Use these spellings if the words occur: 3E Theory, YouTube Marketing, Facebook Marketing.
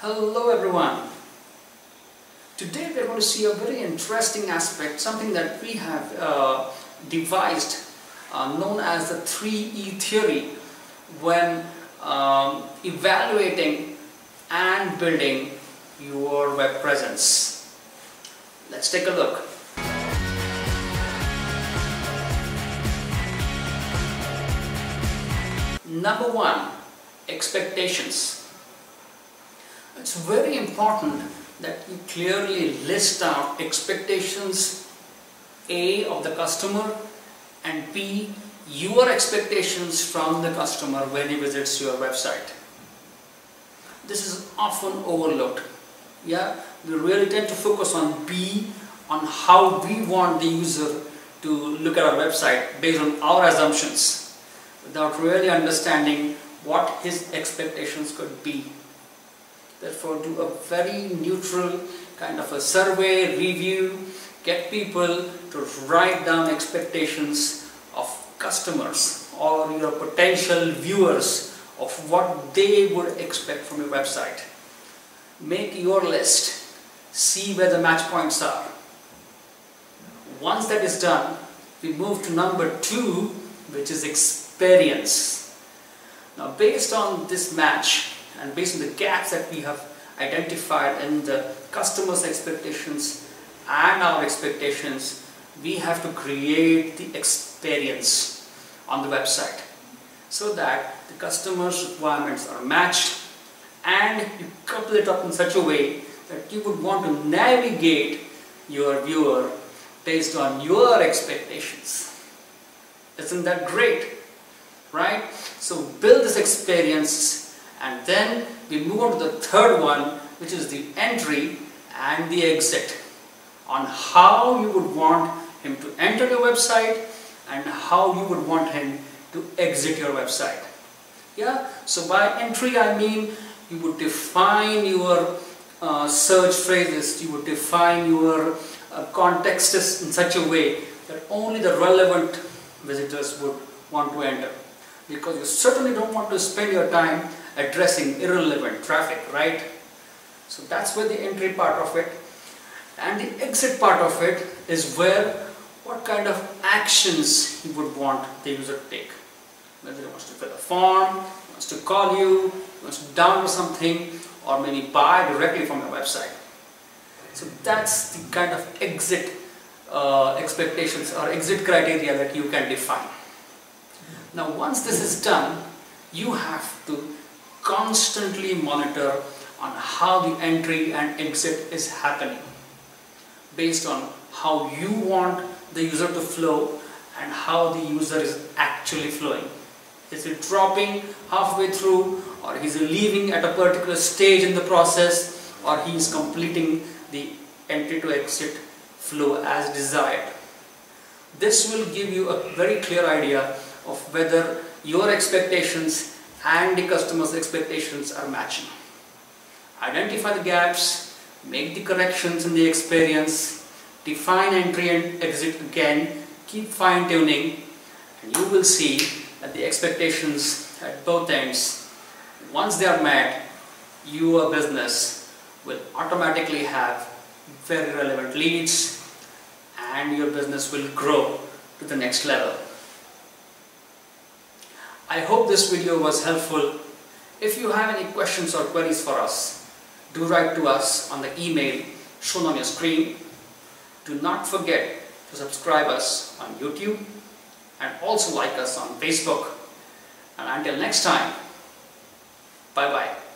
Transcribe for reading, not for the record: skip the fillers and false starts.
Hello everyone. Today we are going to see a very interesting aspect, something that we have devised known as the 3E theory when evaluating and building your web presence. Let's take a look. Number one, expectations. It's very important that you clearly list out expectations A of the customer and B your expectations from the customer when he visits your website. This is often overlooked. We really tend to focus on B, on how we want the user to look at our website based on our assumptions without really understanding what his expectations could be. Therefore, do a very neutral kind of a survey, review, get people to write down expectations of customers or your potential viewers of what they would expect from your website. Make your list, see where the match points are. Once that is done, we move to number two, which is experience. Now, based on this match, and based on the gaps that we have identified in the customer's expectations and our expectations, we have to create the experience on the website so that the customer's requirements are matched, and you couple it up in such a way that you would want to navigate your viewer based on your expectations. Isn't that great? Right? So build this experience. And then we move on to the third one, which is the entry and the exit, on how you would want him to enter your website and how you would want him to exit your website. So by entry I mean you would define your search phrases, you would define your context in such a way that only the relevant visitors would want to enter, because you certainly don't want to spend your time addressing irrelevant traffic, right? So that's where the entry part of it, and the exit part of it is where what kind of actions you would want the user to take. Whether he wants to fill a form, wants to call you, wants to download something, or maybe buy directly from your website. So that's the kind of exit expectations or exit criteria that you can define. Now, once this is done, you have to constantly monitor on how the entry and exit is happening based on how you want the user to flow and how the user is actually flowing. Is it dropping halfway through, or he's leaving at a particular stage in the process, or he is completing the entry to exit flow as desired? This will give you a very clear idea of whether your expectations and the customer's expectations are matching. Identify the gaps, make the corrections in the experience, define entry and exit again, keep fine-tuning, and you will see that the expectations at both ends, once they are met, your business will automatically have very relevant leads, and your business will grow to the next level. I hope this video was helpful. If you have any questions or queries for us, do write to us on the email shown on your screen. Do not forget to subscribe us on YouTube and also like us on Facebook. And until next time, bye-bye.